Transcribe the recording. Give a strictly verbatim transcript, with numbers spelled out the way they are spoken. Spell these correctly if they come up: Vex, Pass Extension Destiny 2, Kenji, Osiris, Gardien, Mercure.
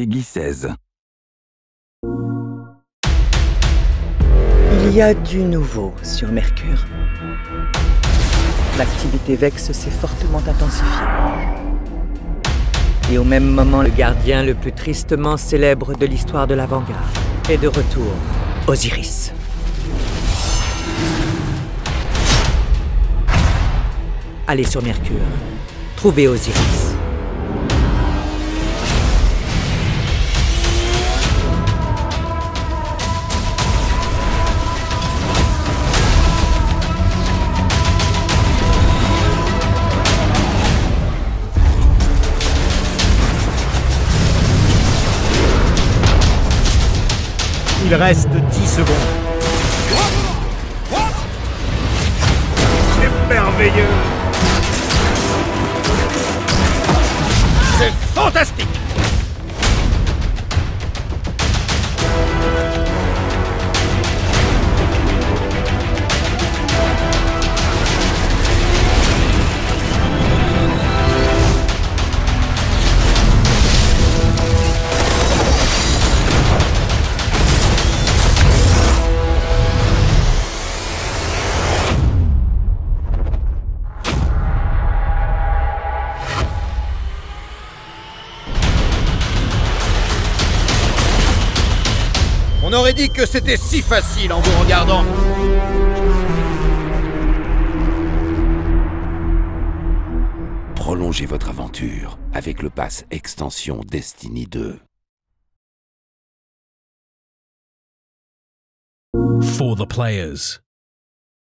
Peggy seize. Il y a du nouveau sur Mercure. L'activité Vex s'est fortement intensifiée. Et au même moment, le gardien le plus tristement célèbre de l'histoire de l'avant-garde est de retour, Osiris. Allez sur Mercure, trouvez Osiris. Il reste dix secondes. C'est merveilleux. C'est fantastique. On aurait dit que c'était si facile en vous regardant. Prolongez votre aventure avec le Pass Extension Destiny deux. For the players.